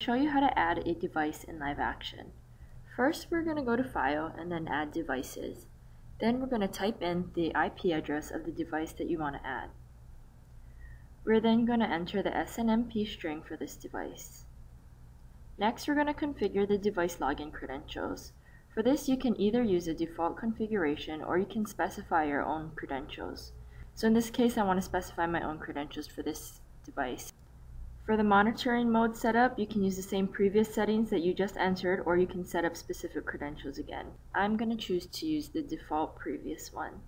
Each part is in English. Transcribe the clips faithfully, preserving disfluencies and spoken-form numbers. Show you how to add a device in LiveAction. First, we're going to go to File and then Add Devices. Then we're going to type in the I P address of the device that you want to add. We're then going to enter the S N M P string for this device. Next, we're going to configure the device login credentials. For this, you can either use a default configuration or you can specify your own credentials. So in this case, I want to specify my own credentials for this device. For the monitoring mode setup, you can use the same previous settings that you just entered, or you can set up specific credentials again. I'm going to choose to use the default previous one.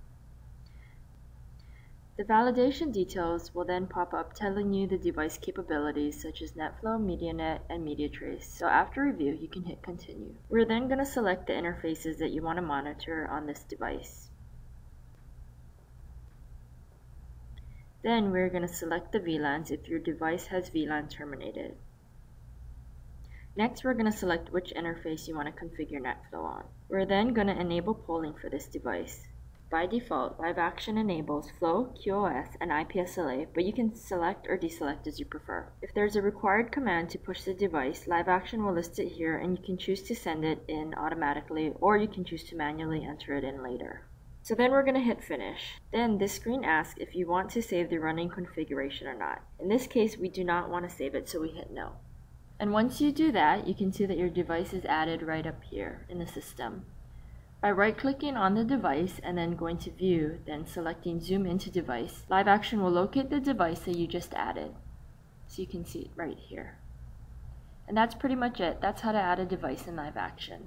The validation details will then pop up telling you the device capabilities such as NetFlow, MediaNet, and MediaTrace. So after review, you can hit continue. We're then going to select the interfaces that you want to monitor on this device. Then we're going to select the V LANs if your device has V LAN terminated. Next, we're going to select which interface you want to configure NetFlow on. We're then going to enable polling for this device. By default, LiveAction enables Flow, Q o S, and I P S L A, but you can select or deselect as you prefer. If there's a required command to push the device, LiveAction will list it here, and you can choose to send it in automatically, or you can choose to manually enter it in later. So then we're going to hit finish. Then this screen asks if you want to save the running configuration or not. In this case, we do not want to save it, so we hit no. And once you do that, you can see that your device is added right up here in the system. By right-clicking on the device and then going to View, then selecting Zoom into Device, LiveAction will locate the device that you just added. So you can see it right here. And that's pretty much it. That's how to add a device in LiveAction.